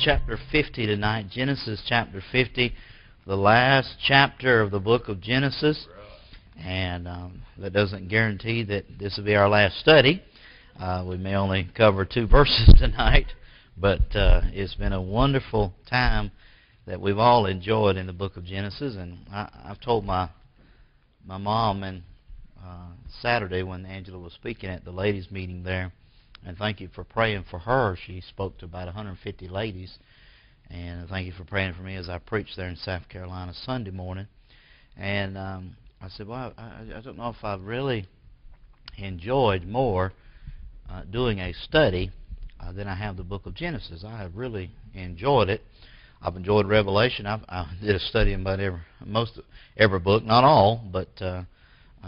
chapter 50 tonight. Genesis chapter 50, the last chapter of the book of Genesis. And that doesn't guarantee that this will be our last study. We may only cover 2 verses tonight, but it's been a wonderful time that we've all enjoyed in the book of Genesis. And I've told my mom and Saturday when Angela was speaking at the ladies' meeting there, and thank you for praying for her. She spoke to about 150 ladies, and thank you for praying for me as I preached there in South Carolina Sunday morning. And I said, well, I don't know if I've really enjoyed more doing a study than I have the book of Genesis. I have really enjoyed it. I've enjoyed Revelation. I did a study about every book, not all, but I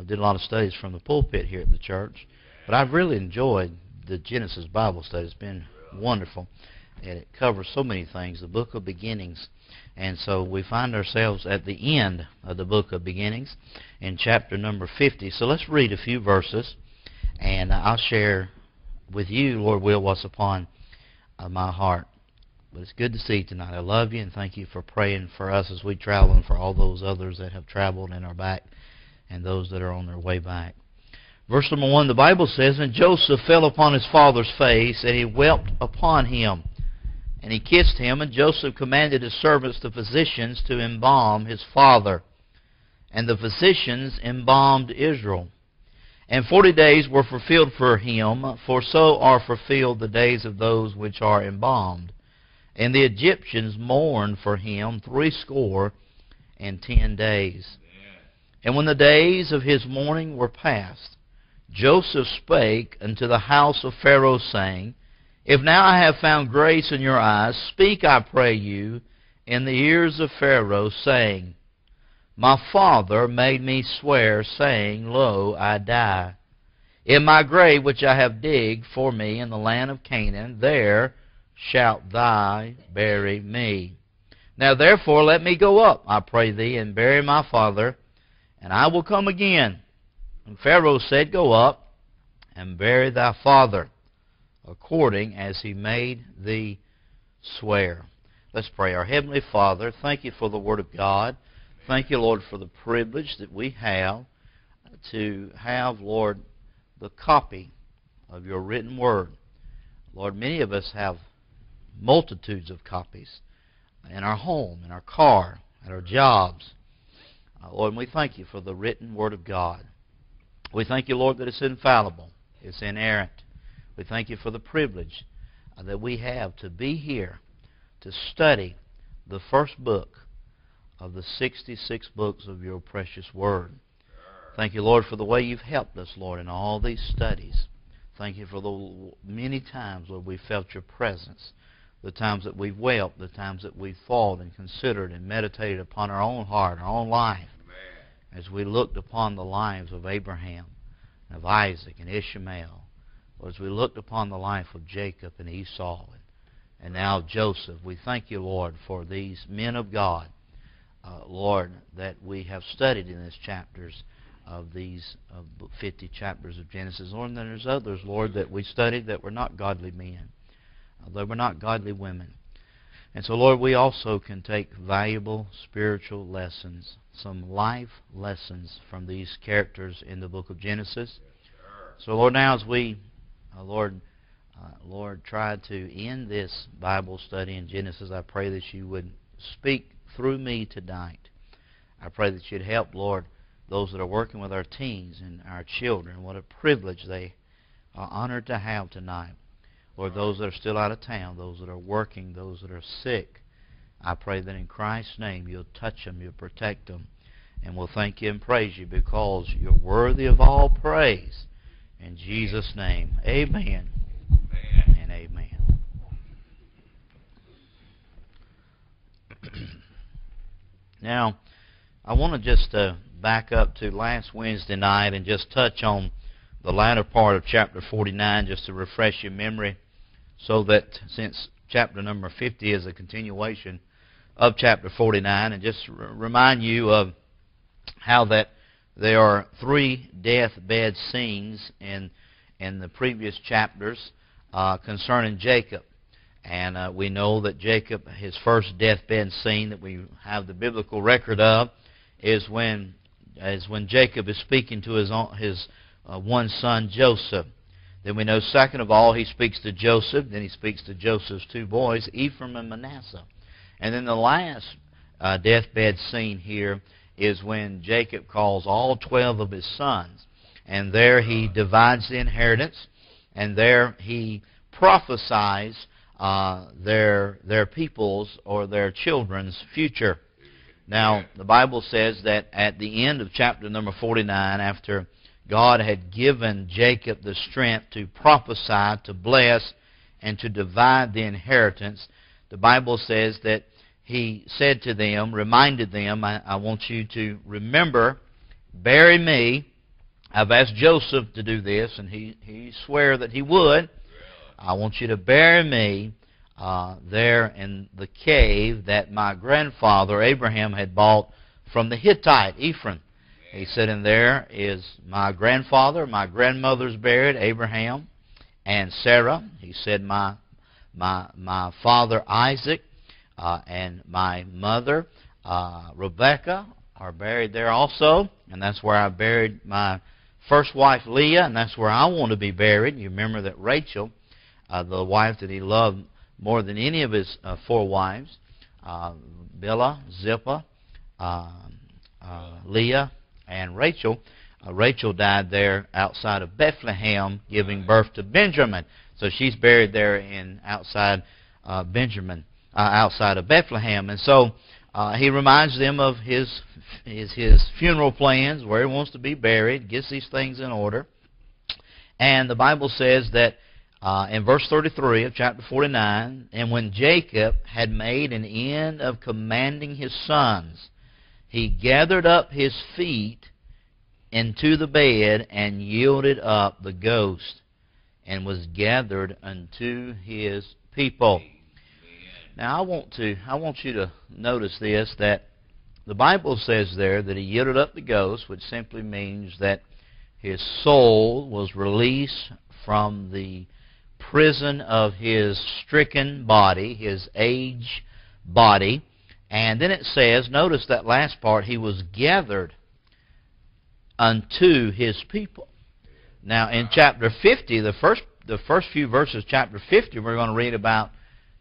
did a lot of studies from the pulpit here at the church. But I've really enjoyed the Genesis Bible study. It's been wonderful, and it covers so many things, the book of beginnings. And so we find ourselves at the end of the book of beginnings in chapter number 50. So let's read a few verses, and I'll share with you, Lord will, what's upon my heart. But it's good to see you tonight. I love you, and thank you for praying for us as we travel, and for all those others that have traveled and are back, and those that are on their way back. Verse number 1, the Bible says, and Joseph fell upon his father's face, and he wept upon him. And he kissed him, and Joseph commanded his servants, the physicians, to embalm his father. And the physicians embalmed Israel. And 40 days were fulfilled for him, for so are fulfilled the days of those which are embalmed. And the Egyptians mourned for him 80 days. And when the days of his mourning were past, Joseph spake unto the house of Pharaoh, saying, If now I have found grace in your eyes, speak, I pray you, in the ears of Pharaoh, saying, My father made me swear, saying, Lo, I die. In my grave which I have digged for me in the land of Canaan, there shalt thou bury me. Now therefore let me go up, I pray thee, and bury my father, and I will come again. And Pharaoh said, Go up and bury thy father, according as he made thee swear. Let's pray. Our Heavenly Father, thank you for the Word of God. Thank you, Lord, for the privilege that we have to have, Lord, the copy of your written Word. Lord, many of us have multitudes of copies in our home, in our car, at our jobs. Lord, and we thank you for the written Word of God. We thank you, Lord, that it's infallible, it's inerrant. We thank you for the privilege that we have to be here to study the first book of the 66 books of your precious Word. Thank you, Lord, for the way you've helped us, Lord, in all these studies. Thank you for the many times, Lord, we felt your presence, the times that we've wept, the times that we've thought and considered and meditated upon our own heart, our own life, as we looked upon the lives of Abraham, and of Isaac, and Ishmael, or as we looked upon the life of Jacob and Esau, and now Joseph. We thank you, Lord, for these men of God, Lord, that we have studied in these chapters of these 50 chapters of Genesis. Lord, and there's others, Lord, that we studied that were not godly men, that were not godly women. And so, Lord, we also can take valuable spiritual lessons, some life lessons from these characters in the book of Genesis. So, Lord, now as we, Lord, try to end this Bible study in Genesis, I pray that you would speak through me tonight. I pray that you'd help, Lord, those that are working with our teens and our children. What a privilege they are honored to have tonight. Lord, those that are still out of town, those that are working, those that are sick, I pray that in Christ's name you'll touch them, you'll protect them, and we'll thank you and praise you because you're worthy of all praise. In Jesus' name, amen and amen. Now, I want to just back up to last Wednesday night and just touch on the latter part of chapter 49 just to refresh your memory, so that since chapter number 50 is a continuation of chapter 49, and just remind you of how that there are 3 deathbed scenes in the previous chapters concerning Jacob. And we know that Jacob, his first deathbed scene that we have the biblical record of, is when Jacob is speaking to his one son Joseph. Then we know, second of all, he speaks to Joseph. Then he speaks to Joseph's two boys, Ephraim and Manasseh. And then the last deathbed scene here is when Jacob calls all 12 of his sons. And there he divides the inheritance. And there he prophesies their people's or their children's future. Now, the Bible says that at the end of chapter number 49, after God had given Jacob the strength to prophesy, to bless, and to divide the inheritance, the Bible says that he said to them, reminded them, I want you to remember, bury me. I've asked Joseph to do this, and he swore that he would. I want you to bury me there in the cave that my grandfather Abraham had bought from the Hittite, Ephron. He said, and there is my grandfather, my grandmother's buried, Abraham and Sarah. He said, my father Isaac and my mother Rebekah are buried there also. And that's where I buried my first wife Leah, and that's where I want to be buried. You remember that Rachel, the wife that he loved more than any of his four wives, Bilhah, Zilpah, Leah, and Rachel. Rachel died there outside of Bethlehem, giving birth to Benjamin. So she's buried there in outside of Bethlehem. And so he reminds them of his funeral plans, where he wants to be buried, gets these things in order. And the Bible says that in verse 33 of chapter 49, and when Jacob had made an end of commanding his sons, he gathered up his feet into the bed and yielded up the ghost and was gathered unto his people. Now I want you to notice this, that the Bible says there that he yielded up the ghost, which simply means that his soul was released from the prison of his stricken body, his aged body. And then it says, notice that last part, he was gathered unto his people. Now in chapter 50, the first few verses of chapter 50, we're going to read about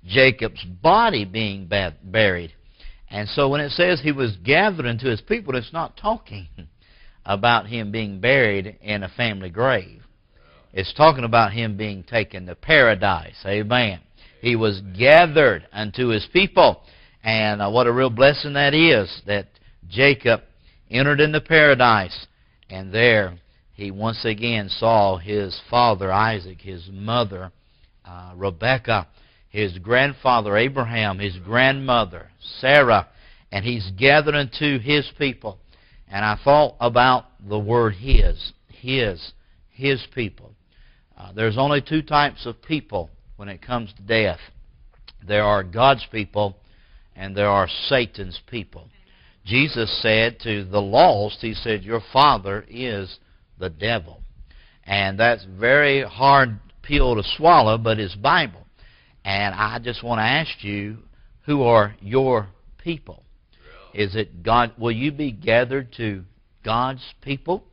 Jacob's body being buried. And so when it says he was gathered unto his people, it's not talking about him being buried in a family grave. It's talking about him being taken to paradise. Amen. He was gathered unto his people. And what a real blessing that is, that Jacob entered into paradise, and there he once again saw his father Isaac, his mother Rebekah, his grandfather Abraham, his grandmother Sarah, and he's gathered unto his people. And I thought about the word his people. There's only two types of people when it comes to death. There are God's people, and there are Satan's people. Jesus said to the lost, he said, your father is the devil. And that's a very hard pill to swallow, but it's Bible. And I just want to ask you, who are your people? Is it God? Will you be gathered to God's people,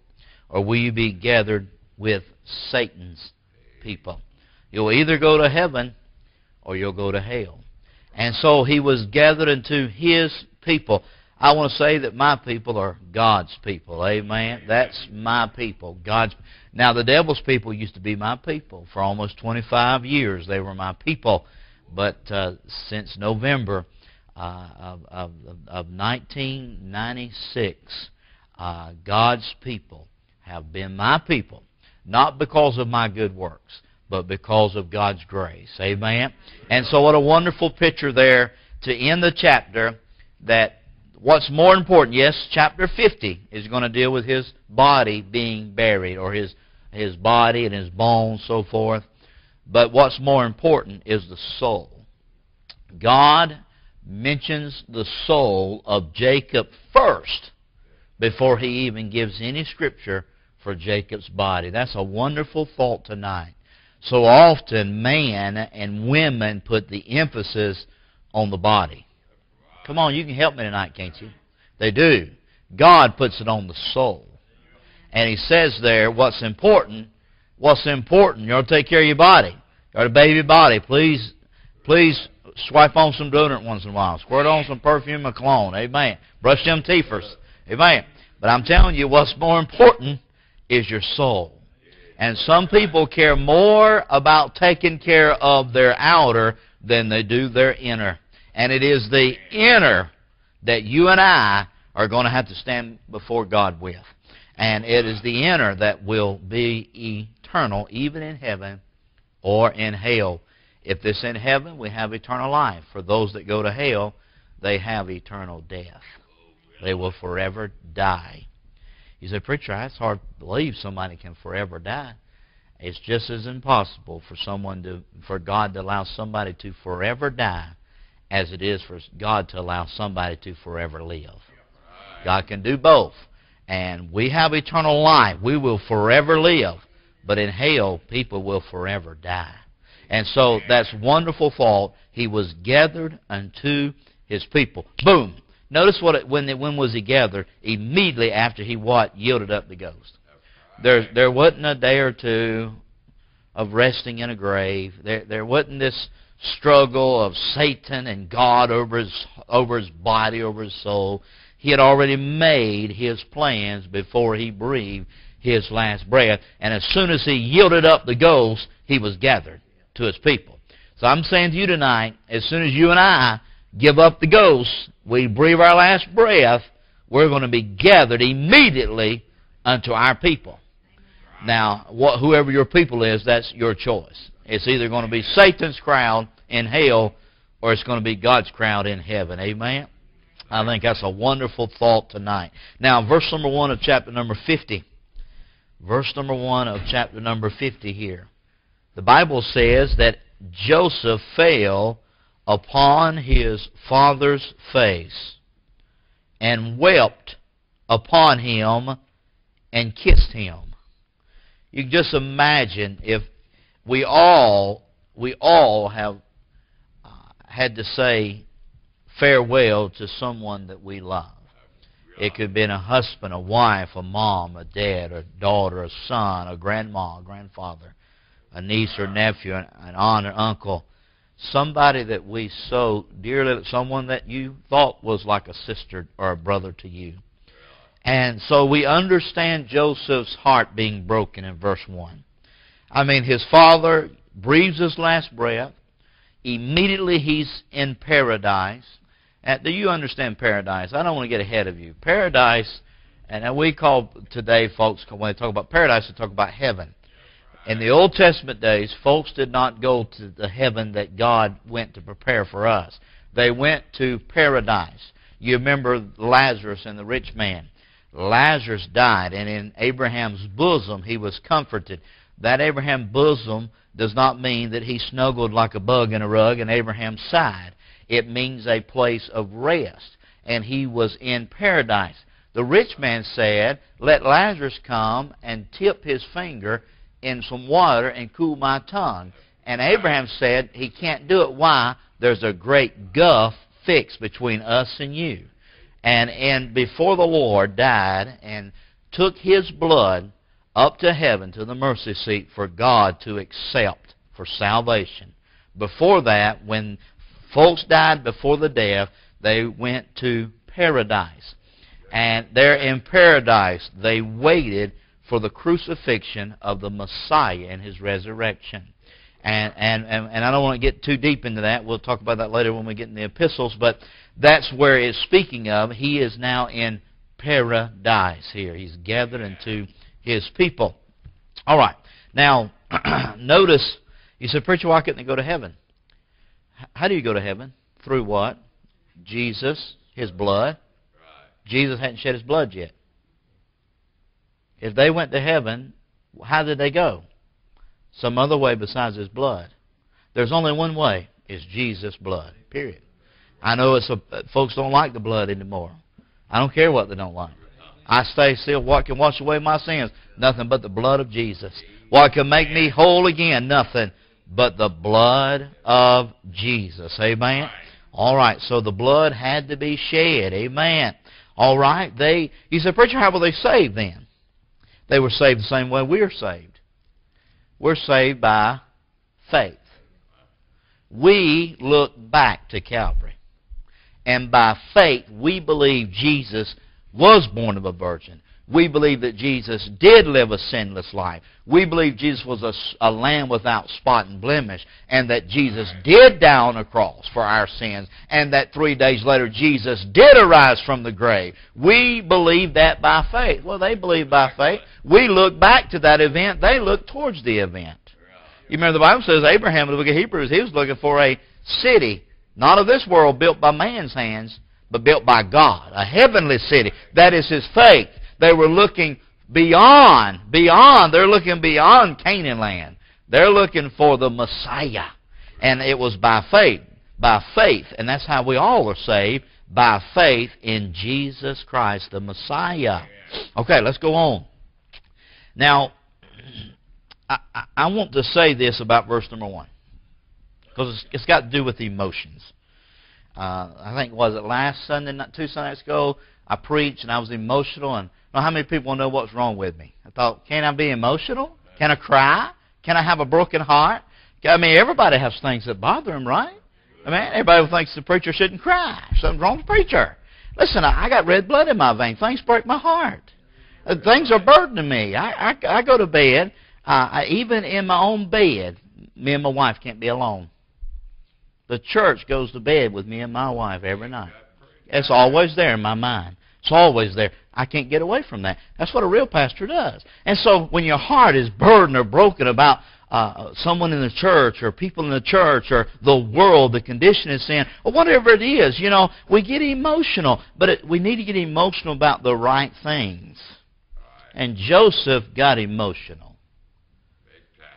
or will you be gathered with Satan's people? You'll either go to heaven or you'll go to hell. And so he was gathered unto his people. I want to say that my people are God's people. Amen. That's my people. God's. Now, the devil's people used to be my people. For almost 25 years, they were my people. But since November of 1996, God's people have been my people. Not because of my good works, but because of God's grace. Amen? And so what a wonderful picture there to end the chapter, that what's more important, yes, chapter 50 is going to deal with his body being buried, or his body and his bones, so forth. But what's more important is the soul. God mentions the soul of Jacob first before he even gives any scripture for Jacob's body. That's a wonderful thought tonight. So often man and women put the emphasis on the body. Come on, you can help me tonight, can't you? They do. God puts it on the soul. And He says there, what's important? What's important? You ought to take care of your body. You ought to bathe your body. Please swipe on some deodorant once in a while. Squirt on some perfume or cologne. Amen. Brush them teeth first. Amen. But I'm telling you, what's more important is your soul. And some people care more about taking care of their outer than they do their inner. And it is the inner that you and I are going to have to stand before God with. And it is the inner that will be eternal, even in heaven or in hell. If it's in heaven, we have eternal life. For those that go to hell, they have eternal death. They will forever die. You say, preacher, it's hard to believe somebody can forever die. It's just as impossible for God to allow somebody to forever die as it is for God to allow somebody to forever live. God can do both. And we have eternal life. We will forever live. But in hell, people will forever die. And so that's wonderful thought. He was gathered unto His people. Boom. Notice when was He gathered? Immediately after He what? Yielded up the ghost. There wasn't a day or two of resting in a grave. There wasn't this struggle of Satan and God over his body, over his soul. He had already made His plans before He breathed His last breath. And as soon as He yielded up the ghost, He was gathered to His people. So I'm saying to you tonight, as soon as you and I give up the ghost, we breathe our last breath, we're going to be gathered immediately unto our people. Now, whoever your people is, that's your choice. It's either going to be Satan's crowd in hell or it's going to be God's crowd in heaven. Amen? I think that's a wonderful thought tonight. Now, verse number 1 of chapter number 50. Verse number 1 of chapter number 50 here. The Bible says that Joseph fell upon his father's face and wept upon him and kissed him. You can just imagine if we all have had to say farewell to someone that we love. It could have been a husband, a wife, a mom, a dad, a daughter, a son, a grandma, a grandfather, a niece or nephew, an aunt or uncle. Somebody that we so dearly, someone that you thought was like a sister or a brother to you. And so we understand Joseph's heart being broken in verse 1. I mean, his father breathes his last breath. Immediately he's in paradise. Do you understand paradise? I don't want to get ahead of you. Paradise, and we call today, folks, when they talk about paradise, they talk about heaven. In the Old Testament days, folks did not go to the heaven that God went to prepare for us. They went to paradise. You remember Lazarus and the rich man. Lazarus died, and in Abraham's bosom he was comforted. That Abraham's bosom does not mean that he snuggled like a bug in a rug in Abraham's side. It means a place of rest, and he was in paradise. The rich man said, "Let Lazarus come and dip his finger in some water and cool my tongue." And Abraham said, "He can't do it. Why? There's a great gulf fixed between us and you." And before the Lord died and took His blood up to heaven to the mercy seat for God to accept for salvation. Before that, when folks died before the death, they went to paradise. And there in paradise, they waited for the crucifixion of the Messiah and His resurrection. And I don't want to get too deep into that. We'll talk about that later when we get in the epistles. But that's where it's speaking of. He is now in paradise here. He's gathered into His people. All right. Now, notice, you said, preacher, why couldn't they go to heaven? How do you go to heaven? Through what? Jesus, His blood. Jesus hadn't shed His blood yet. If they went to heaven, how did they go? Some other way besides His blood. There's only one way. It's Jesus' blood, period. I know folks don't like the blood anymore. I don't care what they don't like. I stay still. What can wash away my sins? Nothing but the blood of Jesus. What can make me whole again? Nothing but the blood of Jesus. Amen. All right. So the blood had to be shed. Amen. All right. You said, preacher, how were they saved then? They were saved the same way we're saved. We're saved by faith. We look back to Calvary. And by faith, we believe Jesus was born of a virgin. We believe that Jesus did live a sinless life. We believe Jesus was a lamb without spot and blemish, and that Jesus did die on a cross for our sins, and that 3 days later Jesus did arise from the grave. We believe that by faith. Well, they believe by faith. We look back to that event. They look towards the event. You remember the Bible says Abraham, in the book of Hebrews, he was looking for a city, not of this world, built by man's hands, but built by God, a heavenly city. That is his faith. They were looking beyond. They're looking beyond Canaan land. They're looking for the Messiah. And it was by faith. And that's how we all are saved, by faith in Jesus Christ, the Messiah. Okay, let's go on. Now, I want to say this about verse number 1. Because it's got to do with emotions. I think, was it last Sunday, not 2 Sundays ago, I preached and I was emotional. And I don't know how many people know what's wrong with me. I thought, can I be emotional? Can I cry? Can I have a broken heart? I mean, everybody has things that bother them, right? I mean, everybody thinks the preacher shouldn't cry. Something's wrong with the preacher. Listen, I got red blood in my veins. Things break my heart. Things are burdening me. I go to bed. Even in my own bed, me and my wife can't be alone. The church goes to bed with me and my wife every night. It's always there in my mind. It's always there. I can't get away from that. That's what a real pastor does. And so when your heart is burdened or broken about someone in the church or people in the church or the world, the condition it's in, or whatever it is, you know, we get emotional. But we need to get emotional about the right things. And Joseph got emotional.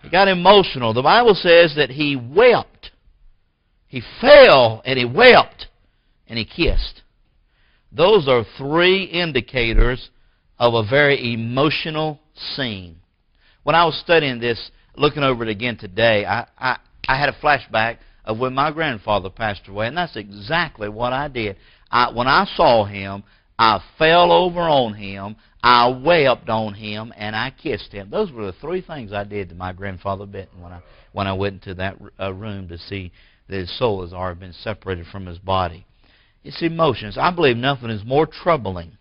He got emotional. The Bible says that he wept. He fell and he wept and he kissed. Those are 3 indicators of a very emotional scene. When I was studying this, looking over it again today, I had a flashback of when my grandfather passed away, and that's exactly what I did. When I saw him, I fell over on him, I wept on him, and I kissed him. Those were the 3 things I did to my grandfather Benton when I went into that room to see that his soul has already been separated from his body. It's emotions. I believe nothing is more troubling,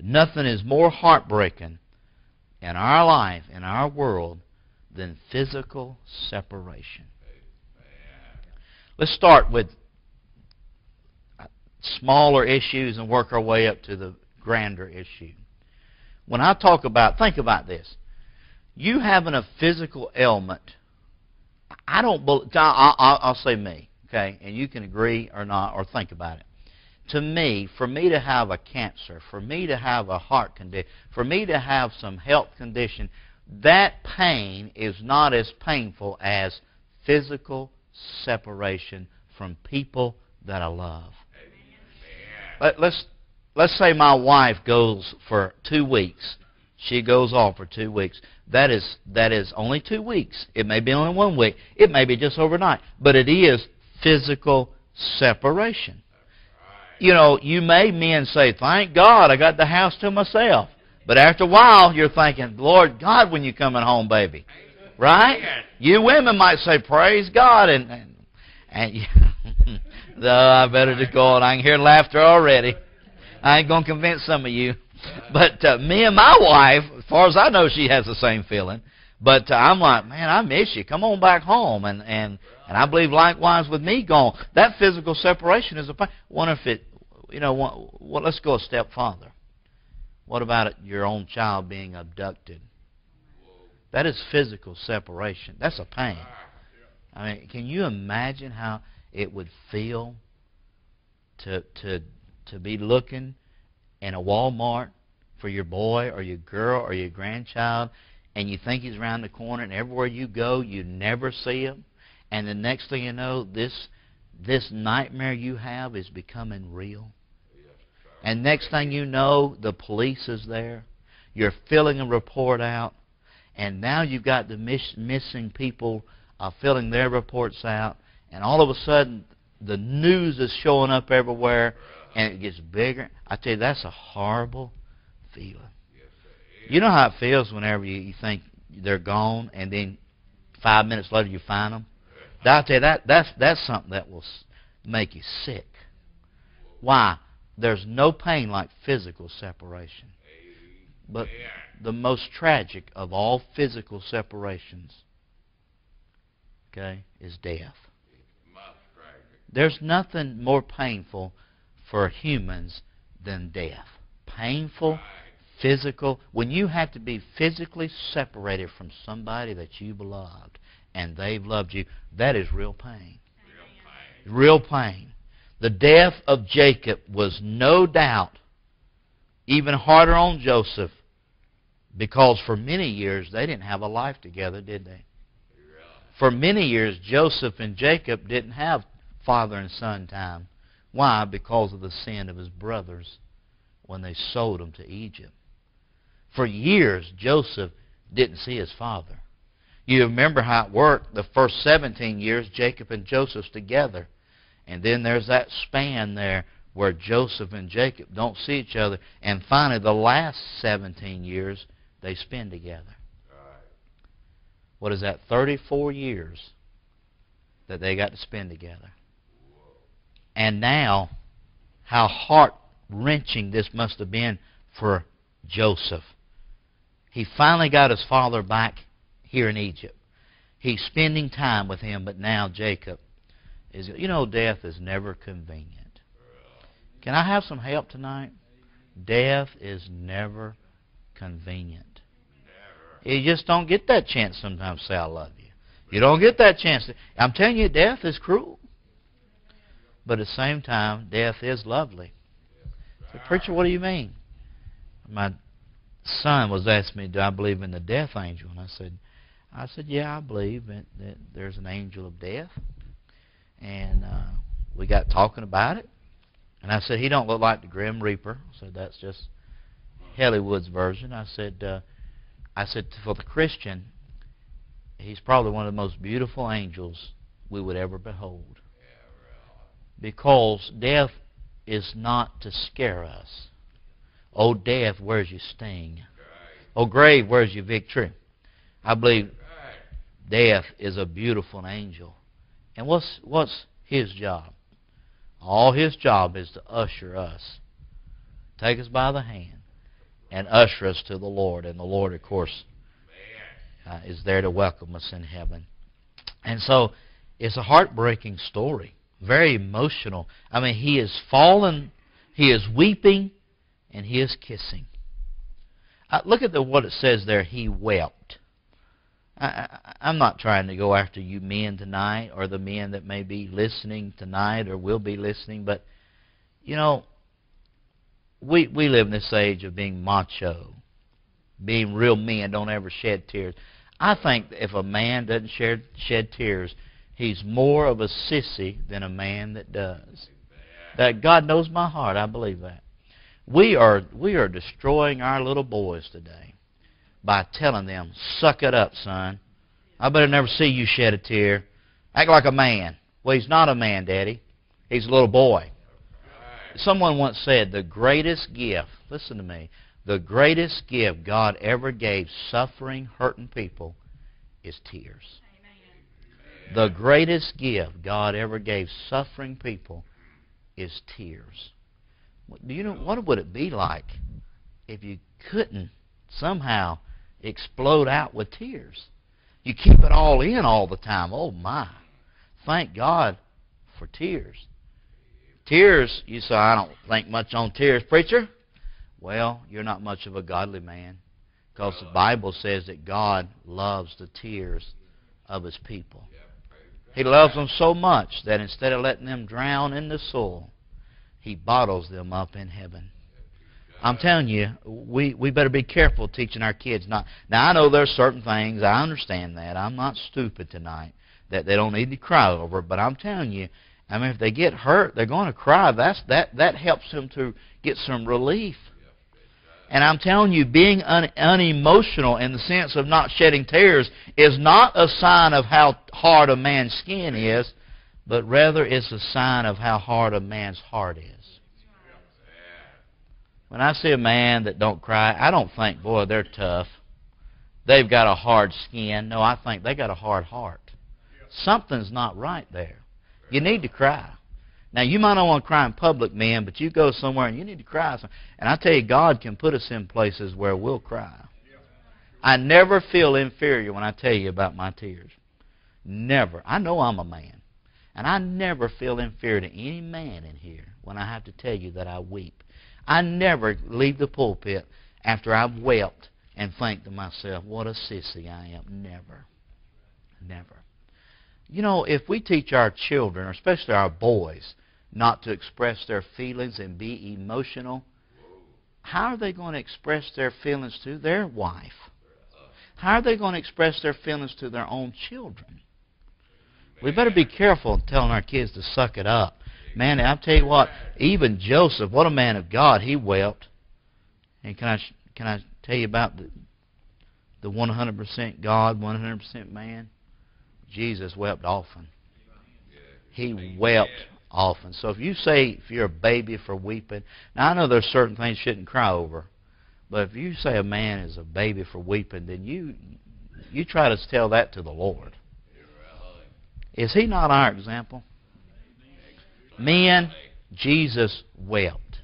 nothing is more heartbreaking in our life, in our world, than physical separation. Let's start with smaller issues and work our way up to the grander issue. When I talk about, think about this. You having a physical ailment, I don't believe, I'll say me, okay, and you can agree or not or think about it. To me, for me to have a cancer, for me to have a heart condition, for me to have some health condition, that pain is not as painful as physical separation from people that I love. Let's say my wife goes for 2 weeks. She goes off for 2 weeks. That is only 2 weeks. It may be only 1 week. It may be just overnight. But it is physical separation. You know, you may men say, thank God I got the house to myself. But after a while, you're thinking, Lord God, when you coming home, baby. Right? You women might say, praise God. And yeah. No, I better just go on. I can hear laughter already. I ain't going to convince some of you. But me and my wife, as far as I know, she has the same feeling. But I'm like, man, I miss you. Come on back home. And I believe likewise with me gone. That physical separation is a pain. Wonder if it, you know, well, let's go a step farther. What about it, your own child being abducted? That is physical separation. That's a pain. I mean, can you imagine how it would feel to be looking in a Walmart for your boy or your girl or your grandchild, and you think he's around the corner, and everywhere you go, you never see him, and the next thing you know, this nightmare you have is becoming real. And next thing you know, the police is there. You're filling a report out. And now you've got the missing people filling their reports out. And all of a sudden, the news is showing up everywhere, and it gets bigger. I tell you, that's a horrible feeling. You know how it feels whenever you think they're gone, and then 5 minutes later you find them? I tell you, that's something that will make you sick. Why? There's no pain like physical separation. But the most tragic of all physical separations, okay, is death. There's nothing more painful for humans than death. Painful, physical. When you have to be physically separated from somebody that you loved and they've loved you, that is real pain. Real pain. The death of Jacob was no doubt even harder on Joseph, because for many years they didn't have a life together, did they? For many years Joseph and Jacob didn't have father and son time. Why? Because of the sin of his brothers when they sold him to Egypt. For years Joseph didn't see his father. You remember how it worked. The first 17 years Jacob and Joseph's together. And then there's that span there where Joseph and Jacob don't see each other. And finally, the last 17 years, they spend together. What is that? 34 years that they got to spend together. And now, how heart-wrenching this must have been for Joseph. He finally got his father back here in Egypt. He's spending time with him, but now Jacob is, you know, death is never convenient. Can I have some help tonight? Death is never convenient. Never. You just don't get that chance sometimes to say, I love you. You don't get that chance. I'm telling you, death is cruel. But at the same time, death is lovely. So, preacher, what do you mean? My son was asking me, do I believe in the death angel? And I said, yeah, I believe that there's an angel of death. And we got talking about it. And I said, he don't look like the Grim Reaper. I said, that's just Hollywood's version. I said, for the Christian, he's probably one of the most beautiful angels we would ever behold. Because death is not to scare us. Oh, death, where's your sting? Oh, grave, where's your victory? I believe death is a beautiful angel. And what's his job? All his job is to usher us, take us by the hand, and usher us to the Lord. And the Lord, of course, is there to welcome us in heaven. And so it's a heartbreaking story, very emotional. I mean, he is fallen, he is weeping, and he is kissing. Look at what it says there, he wept. I'm not trying to go after you men tonight, or the men that may be listening tonight or will be listening, but, you know, we live in this age of being macho, being real men, don't ever shed tears. I think if a man doesn't shed tears, he's more of a sissy than a man that does. That God knows my heart, I believe that. We are destroying our little boys today by telling them, suck it up, son. I better never see you shed a tear. Act like a man. Well, he's not a man, Daddy. He's a little boy. Someone once said, the greatest gift, listen to me, the greatest gift God ever gave suffering, hurting people is tears. Amen. The greatest gift God ever gave suffering people is tears. Do you know what would it be like if you couldn't somehow explode out with tears? You keep it all in all the time. Oh my, thank God for tears. Tears, you say, I don't think much on tears, preacher. Well, you're not much of a godly man, because the Bible says that God loves the tears of his people. He loves them so much that instead of letting them drown in the soil, he bottles them up in heaven. I'm telling you, we better be careful teaching our kids not. Now, I know there are certain things, I understand that. I'm not stupid tonight, that they don't need to cry over. But I'm telling you, I mean, if they get hurt, they're going to cry. That helps them to get some relief. And I'm telling you, being unemotional in the sense of not shedding tears is not a sign of how hard a man's skin is, but rather it's a sign of how hard a man's heart is. When I see a man that don't cry, I don't think, boy, they're tough. They've got a hard skin. No, I think they got a hard heart. Something's not right there. You need to cry. Now, you might not want to cry in public, man, but you go somewhere and you need to cry. And I tell you, God can put us in places where we'll cry. I never feel inferior when I tell you about my tears. Never. I know I'm a man. And I never feel inferior to any man in here when I have to tell you that I weep. I never leave the pulpit after I've wept and think to myself, what a sissy I am. Never. Never. You know, if we teach our children, especially our boys, not to express their feelings and be emotional, how are they going to express their feelings to their wife? How are they going to express their feelings to their own children? We better be careful in telling our kids to suck it up. Man, I'll tell you what, even Joseph, what a man of God, he wept. And can I tell you about the 100% God, 100% man? Jesus wept often. He wept often. So if you say, if you're a baby for weeping, now I know there's certain things you shouldn't cry over, but if you say a man is a baby for weeping, then you try to tell that to the Lord. Is He not our example? Men, Jesus wept.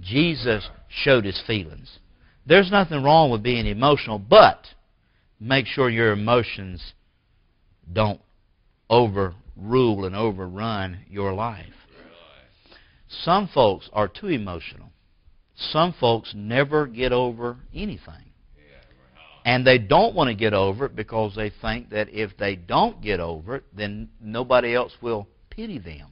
Jesus showed His feelings. There's nothing wrong with being emotional, but make sure your emotions don't overrule and overrun your life. Some folks are too emotional. Some folks never get over anything. And they don't want to get over it because they think that if they don't get over it, then nobody else will pity them.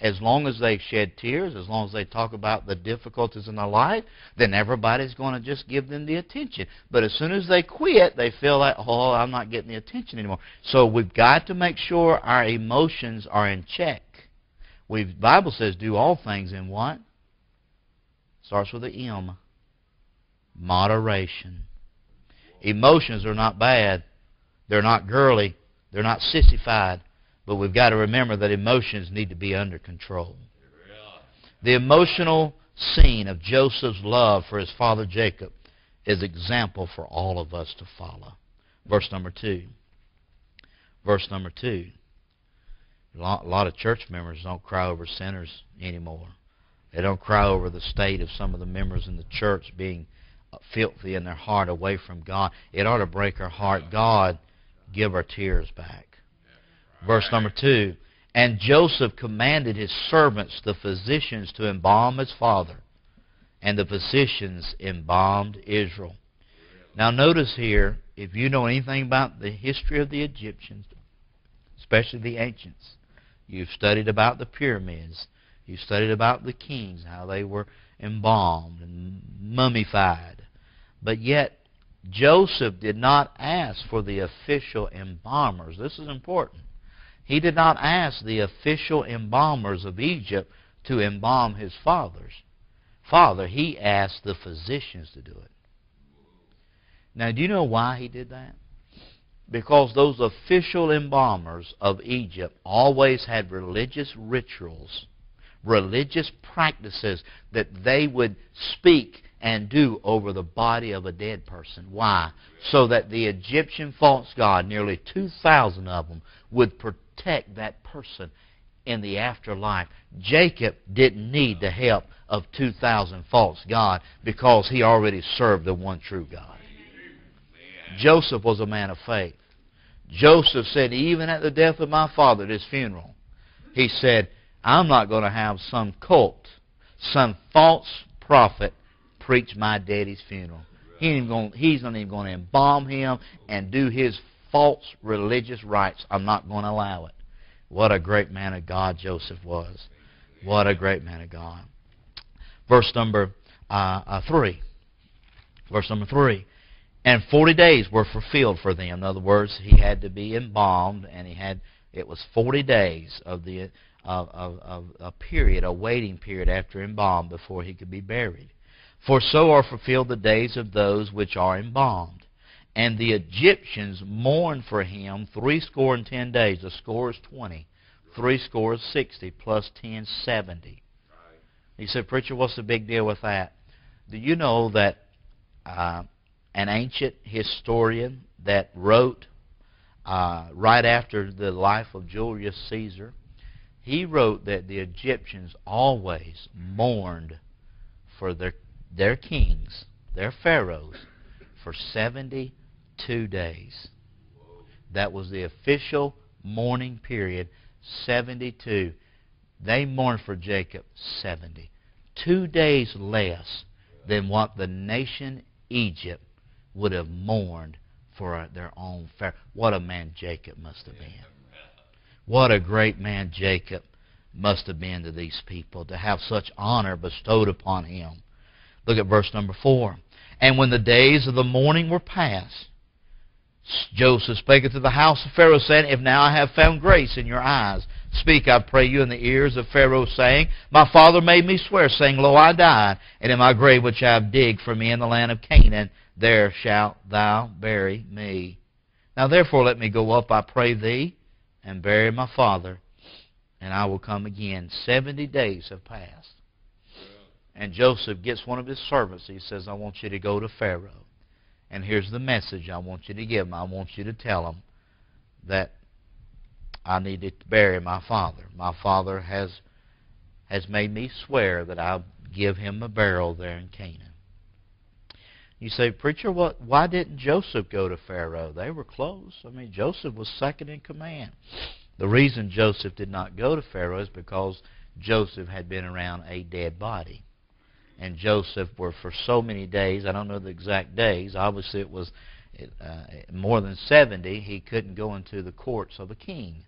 As long as they shed tears, as long as they talk about the difficulties in their life, then everybody's going to just give them the attention. But as soon as they quit, they feel like, oh, I'm not getting the attention anymore. So we've got to make sure our emotions are in check. The Bible says do all things in what? Starts with the M. Moderation. Emotions are not bad. They're not girly. They're not sissified. But we've got to remember that emotions need to be under control. The emotional scene of Joseph's love for his father Jacob is example for all of us to follow. Verse number 2. Verse number 2. A lot of church members don't cry over sinners anymore. They don't cry over the state of some of the members in the church being filthy in their heart, away from God. It ought to break our heart. God, give our tears back. Verse number 2, and Joseph commanded his servants, the physicians, to embalm his father. And the physicians embalmed Israel. Now notice here, if you know anything about the history of the Egyptians, especially the ancients, you've studied about the pyramids, you've studied about the kings, how they were embalmed and mummified. But yet, Joseph did not ask for the official embalmers. This is important. He did not ask the official embalmers of Egypt to embalm his father. He asked the physicians to do it. Now, do you know why he did that? Because those official embalmers of Egypt always had religious rituals, religious practices that they would speak and do over the body of a dead person. Why? So that the Egyptian false god, nearly 2,000 of them, would protect that person in the afterlife. Jacob didn't need the help of 2,000 false gods because he already served the one true God. Joseph was a man of faith. Joseph said, even at the death of my father at his funeral, he said, I'm not going to have some cult, some false prophet preach my daddy's funeral. He's not even going to embalm him and do his false religious rites. I'm not going to allow it. What a great man of God Joseph was. What a great man of God. Verse number 3. Verse number 3. And 40 days were fulfilled for them. In other words, he had to be embalmed, and it was 40 days of the a period, a waiting period after embalmed before he could be buried. For so are fulfilled the days of those which are embalmed. And the Egyptians mourned for him 70 days. The score is 20. 60 plus 10, 70. He said, "Preacher, what's the big deal with that?" Do you know that an ancient historian that wrote right after the life of Julius Caesar, he wrote that the Egyptians always mourned for their kings, their pharaohs, for 72 days. That was the official mourning period, 72. They mourned for Jacob 70. 2 days less than what the nation Egypt would have mourned for their own pharaoh. What a man Jacob must have been. What a great man Jacob must have been to these people, to have such honor bestowed upon him. Look at verse number 4. And when the days of the mourning were past, Joseph spake unto the house of Pharaoh, saying, If now I have found grace in your eyes, speak, I pray you, in the ears of Pharaoh, saying, My father made me swear, saying, Lo, I died, and in my grave which I have digged for me in the land of Canaan, there shalt thou bury me. Now therefore let me go up, I pray thee, and bury my father, and I will come again. 70 days have passed. And Joseph gets one of his servants. He says, I want you to go to Pharaoh. And here's the message I want you to give him. I want you to tell him that I need to bury my father. My father has made me swear that I'll give him a burial there in Canaan. You say, Preacher, what? Why didn't Joseph go to Pharaoh? They were close. I mean, Joseph was second in command. The reason Joseph did not go to Pharaoh is because Joseph had been around a dead body. And Joseph were for so many days, I don't know the exact days, obviously it was more than 70, he couldn't go into the courts of a king.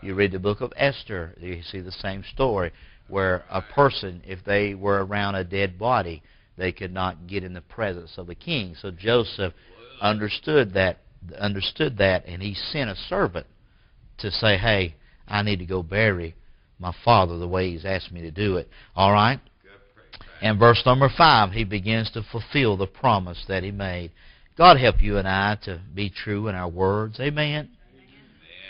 You read the book of Esther, you see the same story, where a person, if they were around a dead body, they could not get in the presence of a king. So Joseph understood that, and he sent a servant to say, hey, I need to go bury my father the way he's asked me to do it. All right? And verse number 5, he begins to fulfill the promise that he made. God help you and I to be true in our words. Amen?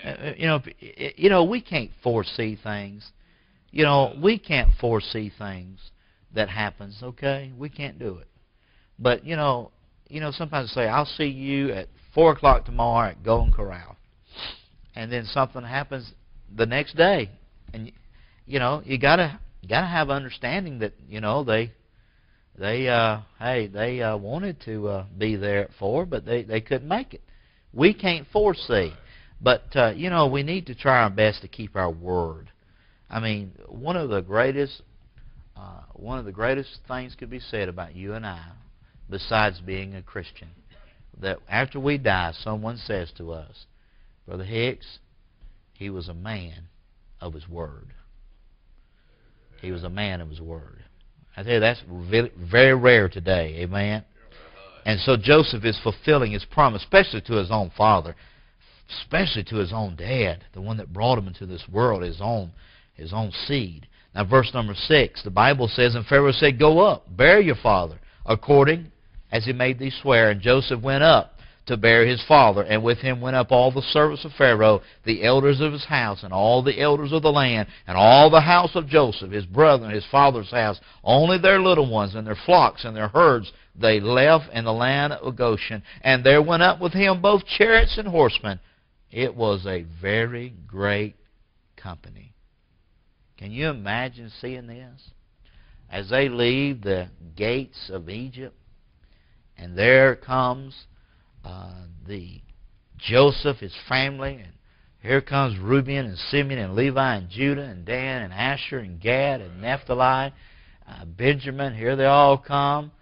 Amen. You know, we can't foresee things. You know, we can't foresee things that happens, okay? We can't do it. But, you know, sometimes they say, I'll see you at 4 o'clock tomorrow at Golden Corral. And then something happens the next day. And, you know, you got to have understanding that they wanted to be there at 4, but they couldn't make it. We can't foresee, but you know, we need to try our best to keep our word. I mean, one of the greatest things could be said about you and I, besides being a Christian, that after we die, someone says to us, Brother Hicks, he was a man of his word. He was a man of his word. I tell you, that's very rare today. Amen? And so Joseph is fulfilling his promise, especially to his own father, especially to his own dad, the one that brought him into this world, his own seed. Now, verse number 6, the Bible says, And Pharaoh said, Go up, bury your father, according as he made thee swear. And Joseph went up to bury his father, and with him went up all the servants of Pharaoh, the elders of his house, and all the elders of the land, and all the house of Joseph, his brethren, his father's house, only their little ones, and their flocks, and their herds, they left in the land of Goshen. And there went up with him both chariots and horsemen. It was a very great company. Can you imagine seeing this? As they leave the gates of Egypt, and there comes Joseph, his family, and here comes Reuben and Simeon and Levi and Judah and Dan and Asher and Gad and Naphtali, Benjamin. Here they all come.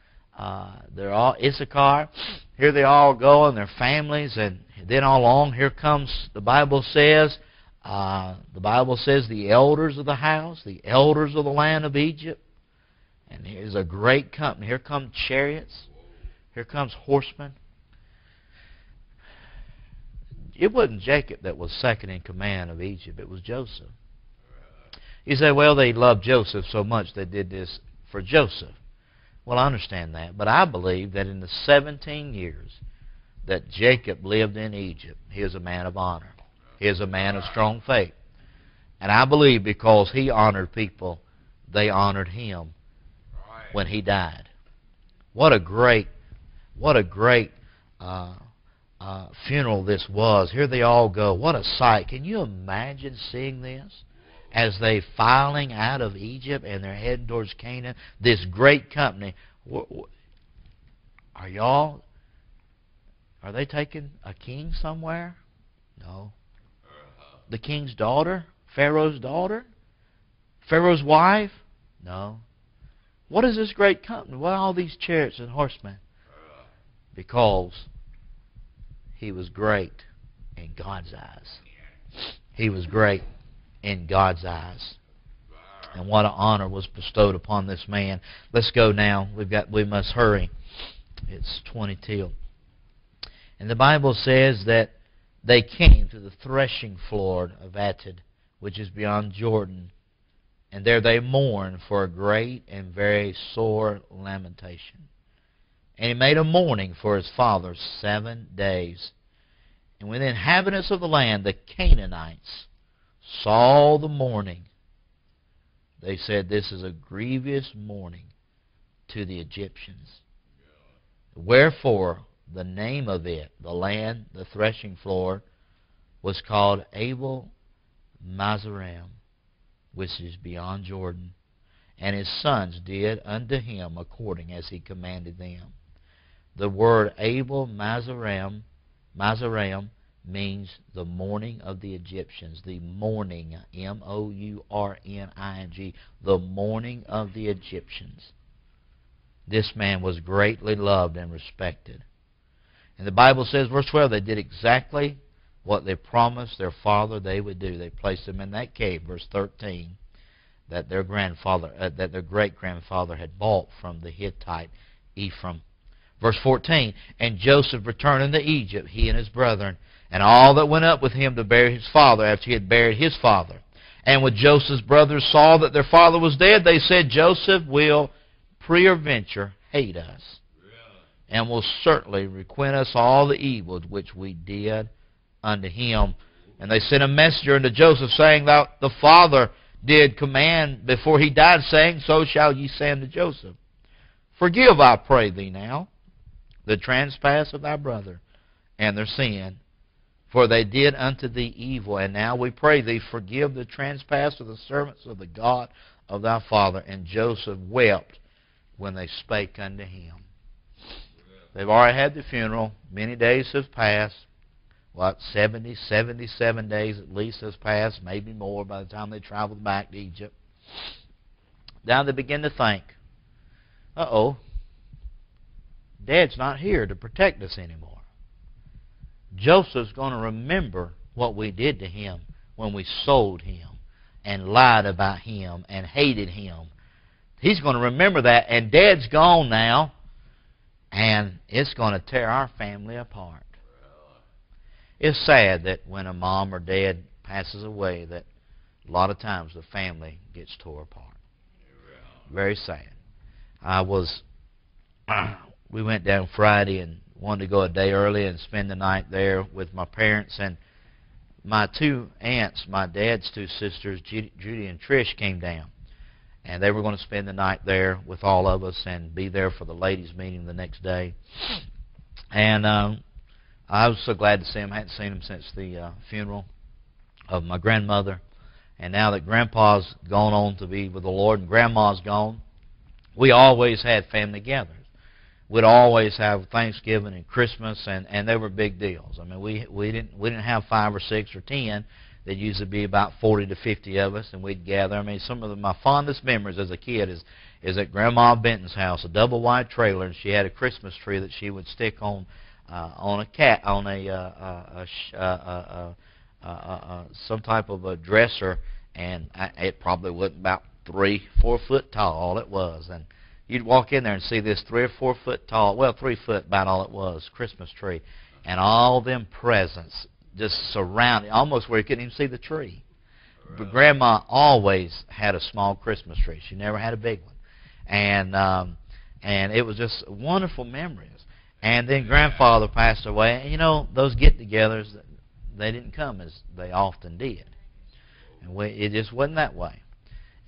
They're all Issachar. Here they all go and their families, and then all along here comes the Bible says the elders of the house, the elders of the land of Egypt, and here's a great company. Here come chariots. Here comes horsemen. It wasn't Jacob that was second in command of Egypt. It was Joseph. You say, well, they loved Joseph so much they did this for Joseph. Well, I understand that, but I believe that in the 17 years that Jacob lived in Egypt, he is a man of honor. He is a man of strong faith. And I believe because he honored people, they honored him when he died. What a great funeral this was. Here they all go. What a sight. Can you imagine seeing this? As they filing out of Egypt and they're heading towards Canaan, this great company. Are they taking a king somewhere? No. The king's daughter? Pharaoh's daughter? Pharaoh's wife? No. What is this great company? Why all these chariots and horsemen? Because he was great in God's eyes. He was great in God's eyes. And what an honor was bestowed upon this man. Let's go now. We must hurry. It's 20 till. And the Bible says that they came to the threshing floor of Atad, which is beyond Jordan, and there they mourned for a great and very sore lamentation. And he made a mourning for his father 7 days. And when the inhabitants of the land, the Canaanites, saw the mourning, they said, this is a grievous mourning to the Egyptians. Wherefore, the name of it, the land, the threshing floor, was called Abel Mazeram, which is beyond Jordan. And his sons did unto him according as he commanded them. The word Abel Mazeram means the mourning of the Egyptians, the mourning, M-O-U-R-N-I-N-G, the mourning of the Egyptians. This man was greatly loved and respected. And the Bible says, verse 12, they did exactly what they promised their father they would do. They placed him in that cave, verse 13, that their grandfather, that their great-grandfather had bought from the Hittite Ephraim. Verse 14, and Joseph returned into Egypt, he and his brethren, and all that went up with him to bury his father after he had buried his father. And when Joseph's brothers saw that their father was dead, they said, Joseph will peradventure hate us, and will certainly requite us all the evil which we did unto him. And they sent a messenger unto Joseph, saying, Thou, the father did command before he died, saying, So shall ye say unto Joseph, Forgive, I pray thee now, the trespass of thy brother and their sin, for they did unto thee evil. And now we pray thee, forgive the trespass of the servants of the God of thy father. And Joseph wept when they spake unto him. They've already had the funeral. Many days have passed. What, 70, 77 days at least has passed, maybe more by the time they traveled back to Egypt. Now they begin to think, uh-oh, Dad's not here to protect us anymore. Joseph's going to remember what we did to him when we sold him and lied about him and hated him. He's going to remember that, and Dad's gone now. And it's going to tear our family apart. It's sad that when a mom or dad passes away, that a lot of times the family gets torn apart. Very sad. We went down Friday and wanted to go a day early and spend the night there with my parents. And my two aunts, my dad's two sisters, Judy and Trish, came down. And they were going to spend the night there with all of us and be there for the ladies' meeting the next day. And I was so glad to see them. I hadn't seen them since the funeral of my grandmother. And now that Grandpa's gone on to be with the Lord and Grandma's gone, we always had family gatherings. We'd always have Thanksgiving and Christmas, and they were big deals. I mean, we didn't have 5 or 6 or 10. There used to be about 40 to 50 of us, and we'd gather. I mean, some of my fondest memories as a kid is at Grandma Benton's house, a double-wide trailer, and she had a Christmas tree that she would stick on some type of a dresser, and it probably wasn't about 3-4 foot tall, all it was. And you'd walk in there and see this 3 or 4 foot tall, well, 3 foot about all it was, Christmas tree, and all them presents just surrounded, almost where you couldn't even see the tree. But Grandma always had a small Christmas tree. She never had a big one. And it was just wonderful memories. And then Grandfather passed away. And, you know, those get-togethers, they didn't come as they often did. And it just wasn't that way.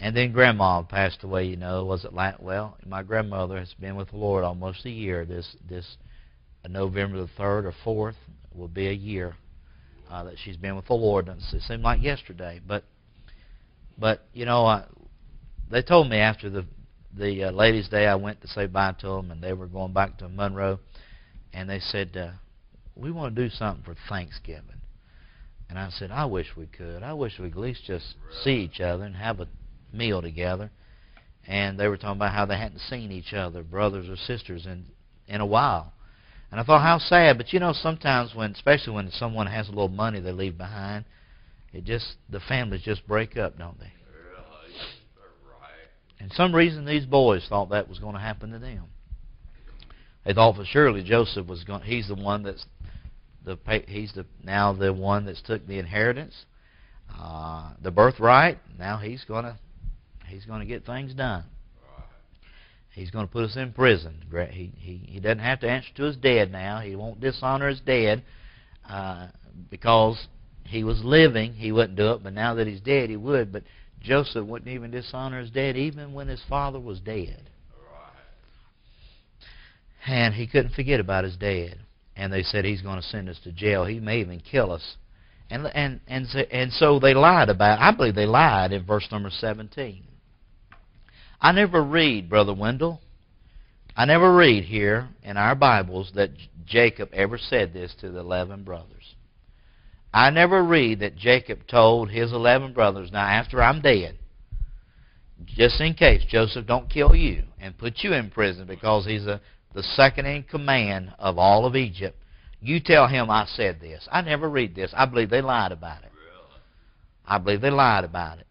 And then Grandma passed away, you know. Was it like, well, my grandmother has been with the Lord almost a year. This November the 3rd or 4th will be a year that she's been with the Lord. It seemed like yesterday. But you know, they told me after the Ladies' Day, I went to say bye to them, and they were going back to Monroe. And they said, we want to do something for Thanksgiving. And I said, I wish we could. I wish we could at least just see each other and have a meal together. And they were talking about how they hadn't seen each other, brothers or sisters, in a while. And I thought, how sad. But, you know, sometimes, especially when someone has a little money they leave behind, the families just break up, don't they? And some reason these boys thought that was going to happen to them. They thought for surely Joseph was going. He's the one that's now the one that's took the inheritance, the birthright. Now he's gonna get things done. He's going to put us in prison. He doesn't have to answer to his dad now. He won't dishonor his dad because he was living. He wouldn't do it, but now that he's dead, he would. But Joseph wouldn't even dishonor his dad, even when his father was dead. And he couldn't forget about his dad. And they said, he's going to send us to jail. He may even kill us. And so they lied about it. I believe they lied in verse number 17. I never read, Brother Wendell, I never read here in our Bibles that Jacob ever said this to the 11 brothers. I never read that Jacob told his 11 brothers, now after I'm dead, just in case Joseph don't kill you and put you in prison because he's the second in command of all of Egypt, you tell him I said this. I never read this. I believe they lied about it. I believe they lied about it.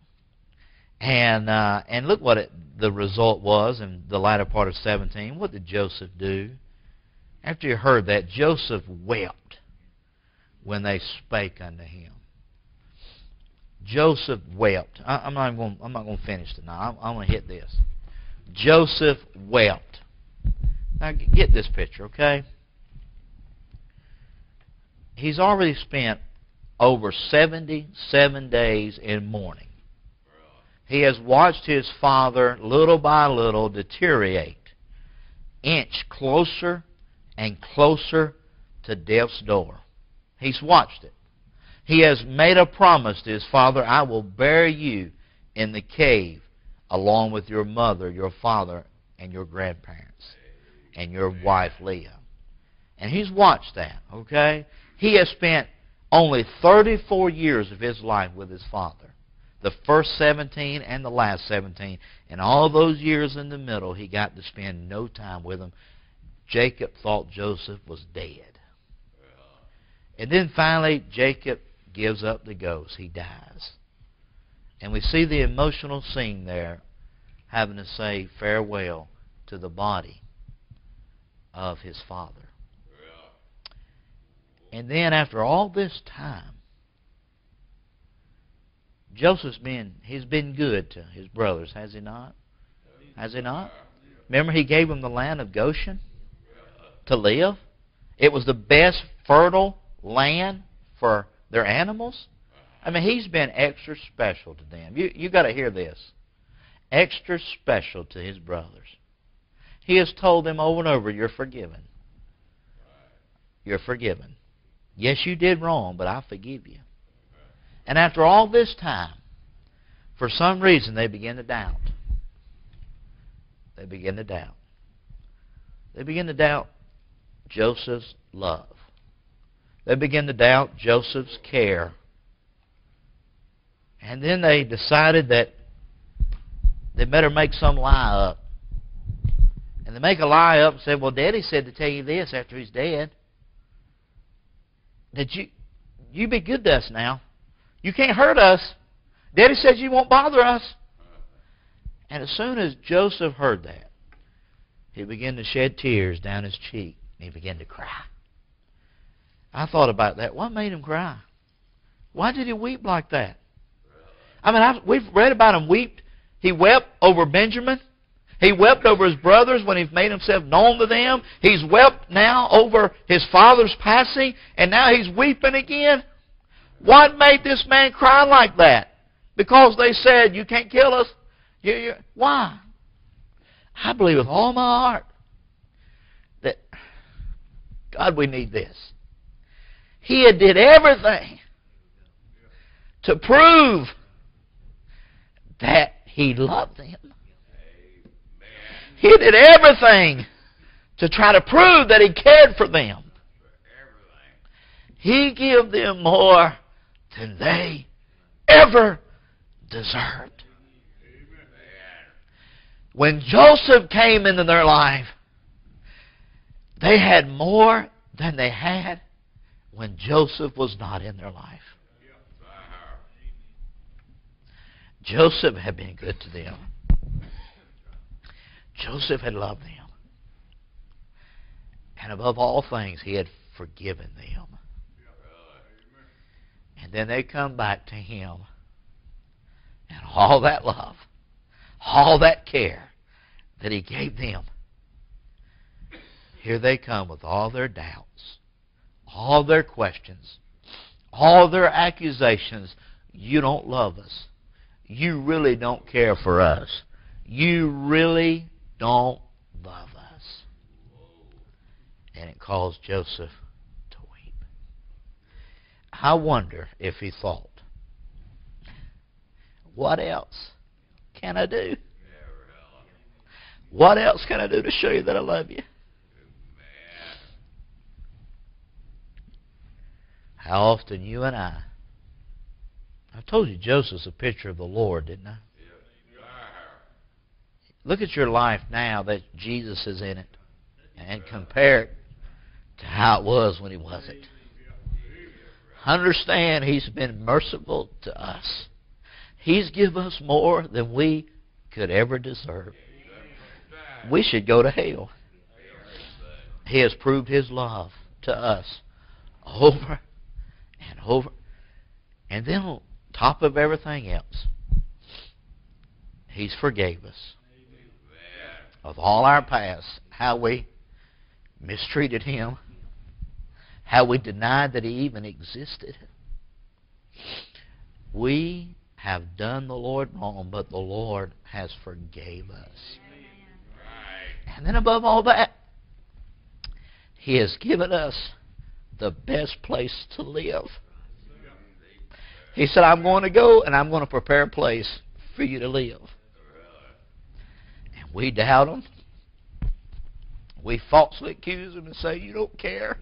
And look what the result was in the latter part of 17. What did Joseph do? After he heard that, Joseph wept when they spake unto him. Joseph wept. I'm not going to finish tonight. I'm going to hit this. Joseph wept. Now get this picture, okay? He's already spent over 77 days in mourning. He has watched his father little by little deteriorate, inch closer and closer to death's door. He's watched it. He has made a promise to his father, I will bury you in the cave along with your mother, your father, and your grandparents, and your wife Leah. And he's watched that, okay? He has spent only 34 years of his life with his father. The first 17 and the last 17. And all those years in the middle, he got to spend no time with him. Jacob thought Joseph was dead. And then finally, Jacob gives up the ghost. He dies. And we see the emotional scene there, having to say farewell to the body of his father. And then after all this time, Joseph's he's been good to his brothers, has he not? Has he not? Remember he gave them the land of Goshen to live? It was the best fertile land for their animals. I mean, he's been extra special to them. You got to hear this. Extra special to his brothers. He has told them over and over, you're forgiven. You're forgiven. Yes, you did wrong, but I forgive you. And after all this time, for some reason, they begin to doubt. They begin to doubt. They begin to doubt Joseph's love. They begin to doubt Joseph's care. And then they decided that they better make some lie up. And they make a lie up and say, well, Daddy said to tell you this after he's dead. That you be good to us now. You can't hurt us. Daddy says you won't bother us. And as soon as Joseph heard that, he began to shed tears down his cheek. And he began to cry. I thought about that. What made him cry? Why did he weep like that? I mean, we've read about him weep. He wept over Benjamin. He wept over his brothers when he's made himself known to them. He's wept now over his father's passing, and now he's weeping again. What made this man cry like that? Because they said, you can't kill us. Why? I believe with all my heart that, God, we need this. He had did everything to prove that he loved them. He did everything to try to prove that he cared for them. He gave them more than they ever deserved. When Joseph came into their life, they had more than they had when Joseph was not in their life. Joseph had been good to them. Joseph had loved them. And above all things, he had forgiven them. And then they come back to him. And all that love, all that care that he gave them, here they come with all their doubts, all their questions, all their accusations. You don't love us. You really don't care for us. You really don't love us. And it caused Joseph to weep. I wonder if he thought, what else can I do? What else can I do to show you that I love you? How often you and I told you Joseph's a picture of the Lord, didn't I? Look at your life now that Jesus is in it and compare it to how it was when he wasn't. Understand, he's been merciful to us. He's given us more than we could ever deserve. We should go to hell. He has proved his love to us over and over. And then on top of everything else, he's forgave us of all our past, how we mistreated him, how we denied that he even existed. We have done the Lord wrong, but the Lord has forgave us. Amen. And then above all that, he has given us the best place to live. He said, I'm going to go and I'm going to prepare a place for you to live. We doubt him. We falsely accuse him and say, you don't care.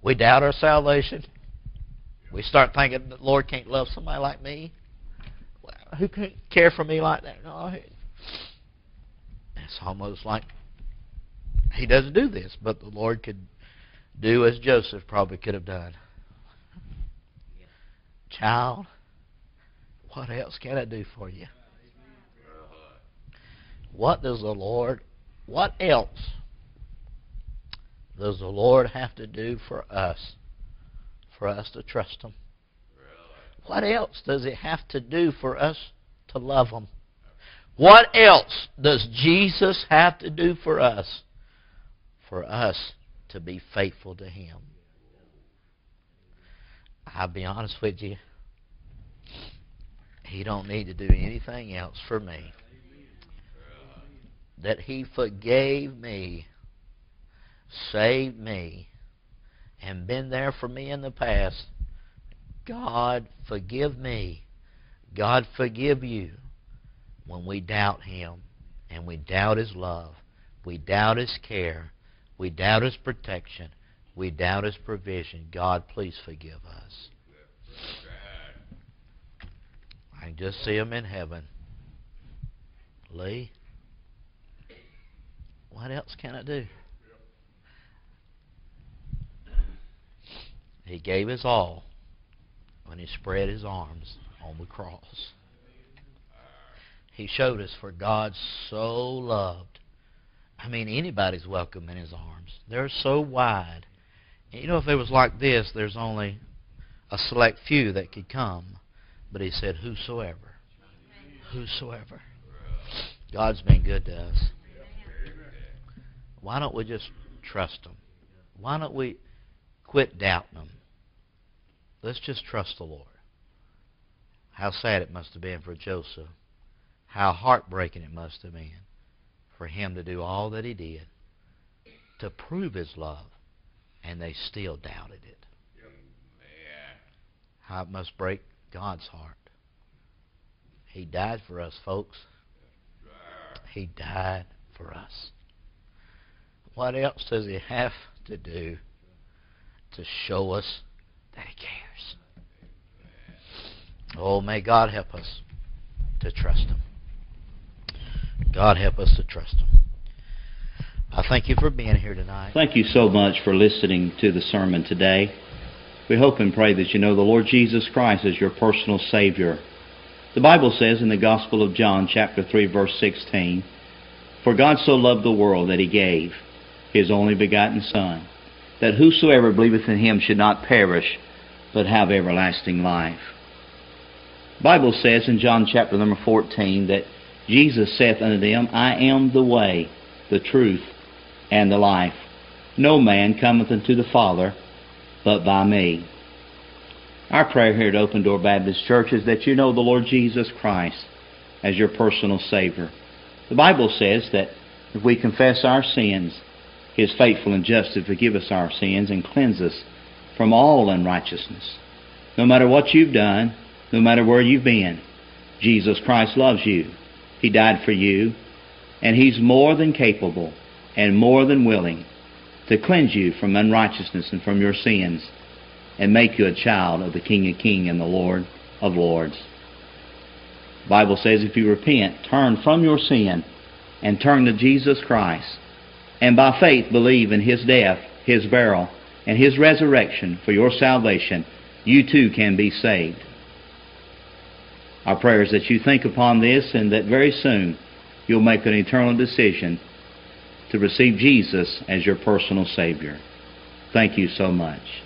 We doubt our salvation. We start thinking, the Lord can't love somebody like me. Who can care for me like that? No, it's almost like he doesn't do this, but the Lord could do as Joseph probably could have done. Child, what else can I do for you? What else does the Lord have to do for us to trust him? What else does he have to do for us to love him? What else does Jesus have to do for us to be faithful to him? I'll be honest with you, he don't need to do anything else for me. That he forgave me, saved me, and been there for me in the past. God, forgive me. God, forgive you. When we doubt him and we doubt his love, we doubt his care, we doubt his protection, we doubt his provision, God, please forgive us. I can just see him in heaven. Lee? What else can I do? He gave his all when he spread his arms on the cross. He showed us, for God so loved. I mean, anybody's welcome in his arms. They're so wide. You know, if it was like this, there's only a select few that could come, but he said, whosoever. Whosoever. God's been good to us. Why don't we just trust Him? Why don't we quit doubting Him? Let's just trust the Lord. How sad it must have been for Joseph. How heartbreaking it must have been for him to do all that he did to prove his love, and they still doubted it. How it must break God's heart. He died for us, folks. He died for us. What else does He have to do to show us that He cares? Oh, may God help us to trust Him. God help us to trust Him. I thank you for being here tonight. Thank you so much for listening to the sermon today. We hope and pray that you know the Lord Jesus Christ as your personal Savior. The Bible says in the Gospel of John, chapter 3, verse 16, "For God so loved the world that He gave His only begotten Son, that whosoever believeth in Him should not perish, but have everlasting life." The Bible says in John chapter number 14 that Jesus saith unto them, "I am the way, the truth, and the life. No man cometh unto the Father, but by me." Our prayer here at Open Door Baptist Church is that you know the Lord Jesus Christ as your personal Savior. The Bible says that if we confess our sins, He is faithful and just to forgive us our sins and cleanse us from all unrighteousness. No matter what you've done, no matter where you've been, Jesus Christ loves you. He died for you, and He's more than capable and more than willing to cleanse you from unrighteousness and from your sins and make you a child of the King of Kings and the Lord of Lords. The Bible says if you repent, turn from your sin and turn to Jesus Christ, and by faith believe in His death, His burial, and His resurrection for your salvation, you too can be saved. Our prayer is that you think upon this and that very soon you'll make an eternal decision to receive Jesus as your personal Savior. Thank you so much.